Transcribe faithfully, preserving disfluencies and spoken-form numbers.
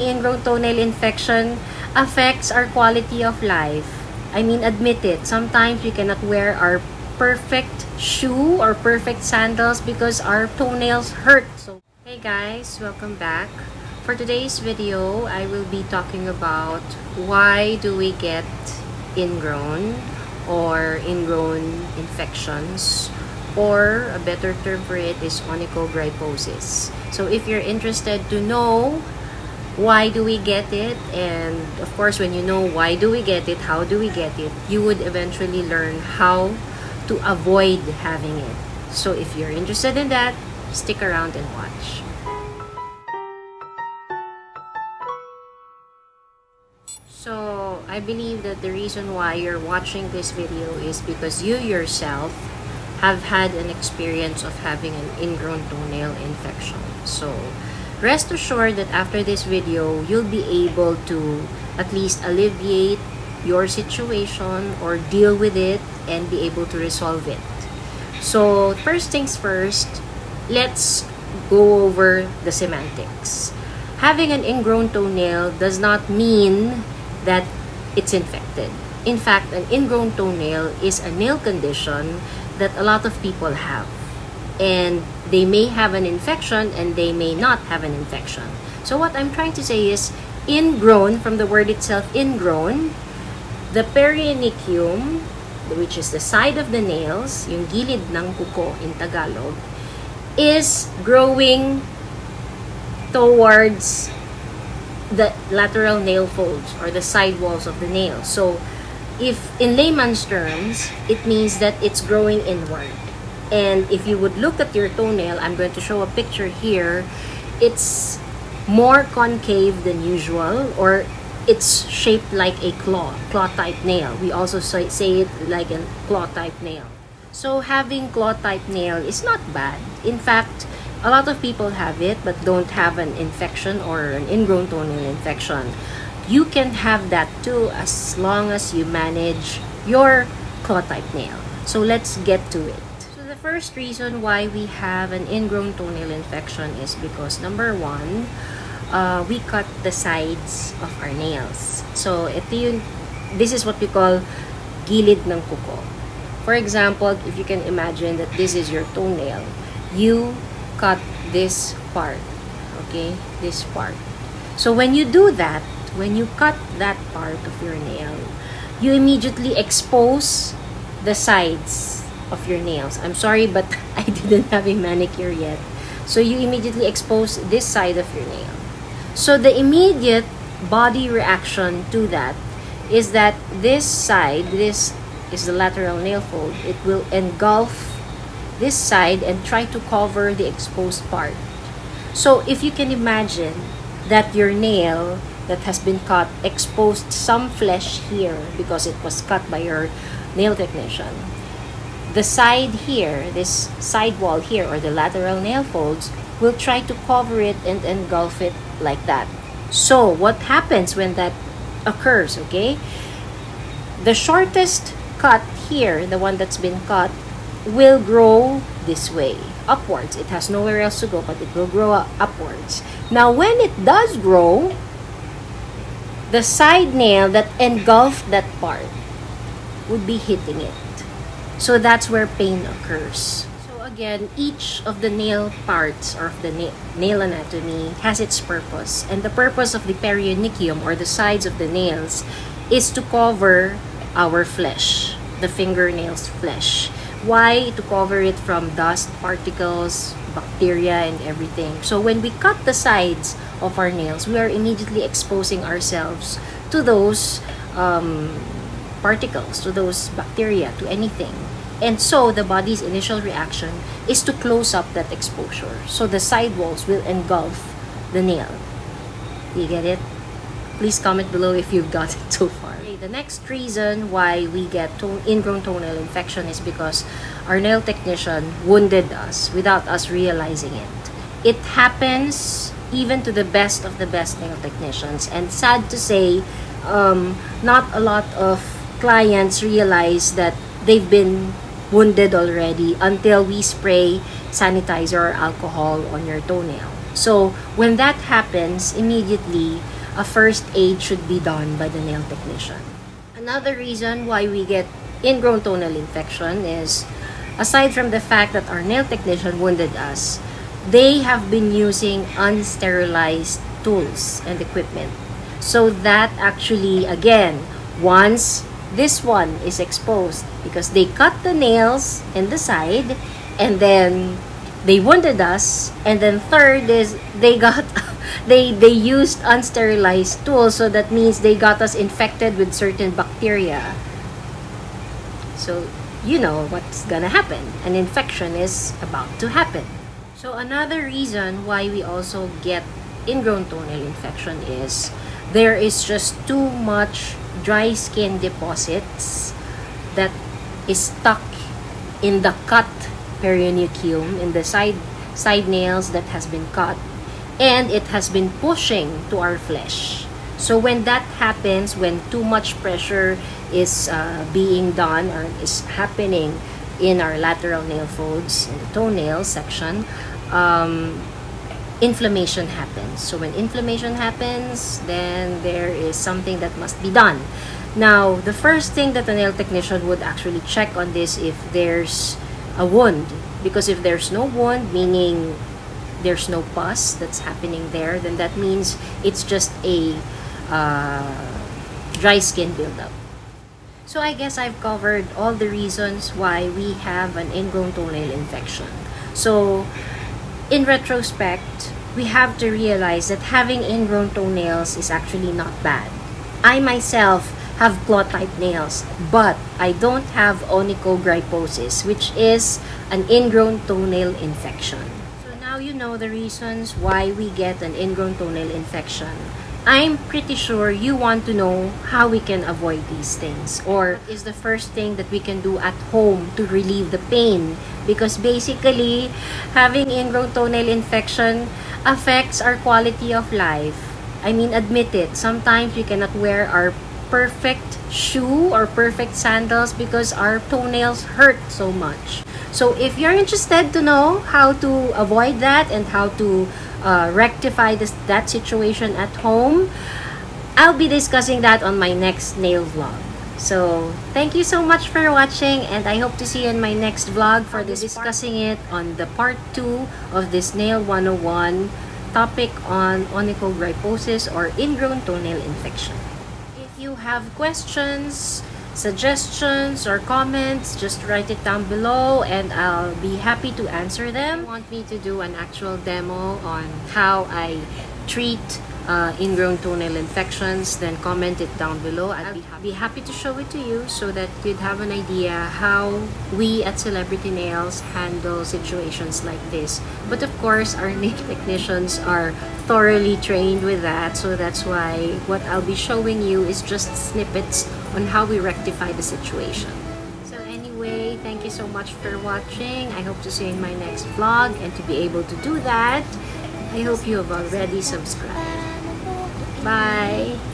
in root toenail infection affects our quality of life. I mean, admit it, sometimes we cannot wear our perfect shoe or perfect sandals because our toenails hurt. So, hey guys, welcome back. For today's video, I will be talking about why do we get ingrown or ingrown infections, or a better term for it is onychogryphosis. So if you're interested to know why do we get it, and of course when you know why do we get it, how do we get it, you would eventually learn how to avoid having it. So if you're interested in that, stick around and watch. So I believe that the reason why you're watching this video is because you yourself have had an experience of having an ingrown toenail infection. So rest assured that after this video, you'll be able to at least alleviate your situation or deal with it and be able to resolve it. So first things first, let's go over the semantics. Having an ingrown toenail does not mean that it's infected. In fact, an ingrown toenail is a nail condition that a lot of people have, and they may have an infection and they may not have an infection. So what I'm trying to say is, ingrown, from the word itself, ingrown, the perionychium, which is the side of the nails, yung gilid ng kuko in Tagalog, is growing towards the lateral nail folds or the side walls of the nail. So if in layman's terms, it means that it's growing inward. And if you would look at your toenail, I'm going to show a picture here, it's more concave than usual, or it's shaped like a claw, claw-type nail. We also say, say it like a claw-type nail. So having claw-type nail is not bad. In fact, a lot of people have it but don't have an infection or an ingrown toenail infection. You can have that too as long as you manage your claw-type nail. So let's get to it. So the first reason why we have an ingrown toenail infection is because, number one, uh, we cut the sides of our nails. So ito yun, this is what we call gilid ng kuko. For example, if you can imagine that this is your toenail, you cut this part, okay, this part. So when you do that, when you cut that part of your nail, you immediately expose the sides of your nails. I'm sorry, but I didn't have a manicure yet. So you immediately expose this side of your nail. So the immediate body reaction to that is that this side, this is the lateral nail fold, it will engulf this side and try to cover the exposed part. So if you can imagine that your nail that has been cut exposed some flesh here because it was cut by your nail technician, the side here, this side wall here, or the lateral nail folds, will try to cover it and engulf it like that. So what happens when that occurs, okay? The shortest cut here, the one that's been cut, will grow this way, upwards. It has nowhere else to go, but it will grow upwards. Now when it does grow, the side nail that engulfed that part would be hitting it. So that's where pain occurs. So again, each of the nail parts or of the na nail anatomy has its purpose. And the purpose of the perionychium, or the sides of the nails, is to cover our flesh, the fingernail's flesh. Why? To cover it from dust, particles, bacteria, and everything. So when we cut the sides of our nails, we are immediately exposing ourselves to those um, particles, to those bacteria, to anything. And so the body's initial reaction is to close up that exposure. So the side walls will engulf the nail. Do you get it? Please comment below if you've got it so far. Okay, the next reason why we get to ingrown toenail infection is because our nail technician wounded us without us realizing it. It happens even to the best of the best nail technicians. And sad to say, um, not a lot of clients realize that they've been wounded already until we spray sanitizer or alcohol on your toenail. So when that happens, immediately a first aid should be done by the nail technician. Another reason why we get ingrown toenail infection is, aside from the fact that our nail technician wounded us, they have been using unsterilized tools and equipment. So that actually, again, once this one is exposed, because they cut the nails in the side, and then they wounded us, and then third is they got they they used unsterilized tools, so that means they got us infected with certain bacteria. So you know what's gonna happen. An infection is about to happen. So another reason why we also get ingrown toenail infection is there is just too much dry skin deposits that is stuck in the cut perionychium, in the side side nails that has been cut, and it has been pushing to our flesh. So when that happens, when too much pressure is uh, being done or is happening in our lateral nail folds, in the toenail section, um, inflammation happens. So when inflammation happens, then there is something that must be done. Now, the first thing that a nail technician would actually check on this if there's a wound, because if there's no wound, meaning there's no pus that's happening there, then that means it's just a uh, dry skin buildup. So I guess I've covered all the reasons why we have an ingrown toenail infection. So in retrospect, we have to realize that having ingrown toenails is actually not bad. I myself have claw-type nails, but I don't have onychogryphosis, which is an ingrown toenail infection. So now you know the reasons why we get an ingrown toenail infection. I'm pretty sure you want to know how we can avoid these things, or what is the first thing that we can do at home to relieve the pain, because basically having ingrown toenail infection affects our quality of life. I mean, admit it, sometimes we cannot wear our perfect shoe or perfect sandals because our toenails hurt so much. So if you're interested to know how to avoid that and how to Uh, rectify this that situation at home, I'll be discussing that on my next nail vlog. So thank you so much for watching, and I hope to see you in my next vlog for this discussing it on the part two of this Nail one oh one topic on onychogryphosis or ingrown toenail infection. If you have questions, suggestions, or comments, just write it down below and I'll be happy to answer them. If you want me to do an actual demo on how I treat uh, ingrown toenail infections, then comment it down below. I'd be happy, be happy to show it to you so that you'd have an idea how we at Celebrity Nails handle situations like this. But of course, our nail technicians are thoroughly trained with that, so that's why what I'll be showing you is just snippets on how we rectify the situation. So anyway, thank you so much for watching. I hope to see you in my next vlog, and to be able to do that, I hope you have already subscribed. Bye!